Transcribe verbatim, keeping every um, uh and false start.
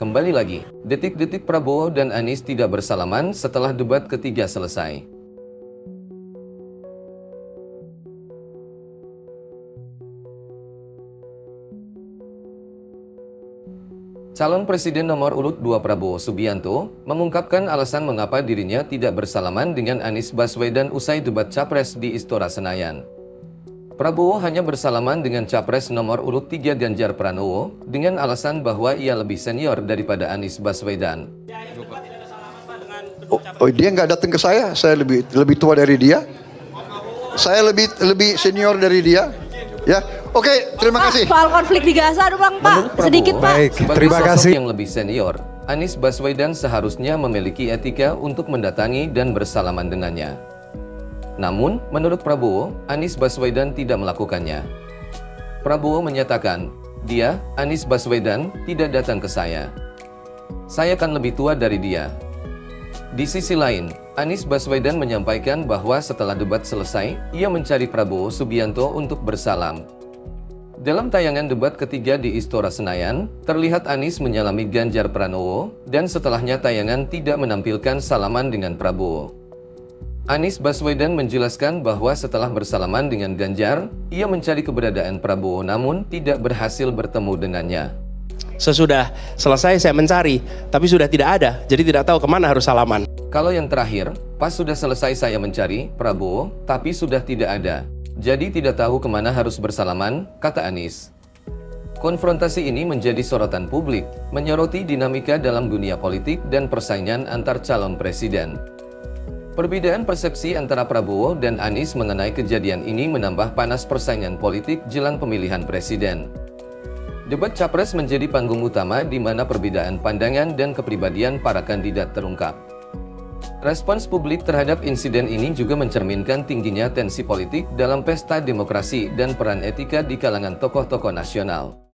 Kembali lagi, detik-detik Prabowo dan Anies tidak bersalaman setelah debat ketiga selesai. Calon Presiden nomor urut dua Prabowo Subianto mengungkapkan alasan mengapa dirinya tidak bersalaman dengan Anies Baswedan usai debat Capres di Istora Senayan. Prabowo hanya bersalaman dengan Capres nomor urut tiga Ganjar Pranowo dengan alasan bahwa ia lebih senior daripada Anies Baswedan. Oh, oh dia nggak datang ke saya, saya lebih lebih tua dari dia, saya lebih lebih senior dari dia, ya. Oke, okay, terima kasih. Pak, soal konflik di Gaza, aduh bang, Pak. Sedikit, Pak. Baik, terima kasih. Yang lebih senior, Anies Baswedan seharusnya memiliki etika untuk mendatangi dan bersalaman dengannya. Namun, menurut Prabowo, Anies Baswedan tidak melakukannya. Prabowo menyatakan, dia, Anies Baswedan, tidak datang ke saya. Saya kan lebih tua dari dia. Di sisi lain, Anies Baswedan menyampaikan bahwa setelah debat selesai, ia mencari Prabowo Subianto untuk bersalam. Dalam tayangan debat ketiga di Istora Senayan, terlihat Anies menyalami Ganjar Pranowo, dan setelahnya tayangan tidak menampilkan salaman dengan Prabowo. Anies Baswedan menjelaskan bahwa setelah bersalaman dengan Ganjar, ia mencari keberadaan Prabowo namun tidak berhasil bertemu dengannya. Sesudah selesai saya mencari, tapi sudah tidak ada, jadi tidak tahu kemana harus salaman. Kalau yang terakhir, pas sudah selesai saya mencari Prabowo, tapi sudah tidak ada. Jadi tidak tahu kemana harus bersalaman, kata Anies. Konfrontasi ini menjadi sorotan publik, menyoroti dinamika dalam dunia politik dan persaingan antar calon presiden. Perbedaan persepsi antara Prabowo dan Anies mengenai kejadian ini menambah panas persaingan politik jelang pemilihan presiden. Debat Capres menjadi panggung utama di mana perbedaan pandangan dan kepribadian para kandidat terungkap. Respons publik terhadap insiden ini juga mencerminkan tingginya tensi politik dalam pesta demokrasi dan peran etika di kalangan tokoh-tokoh nasional.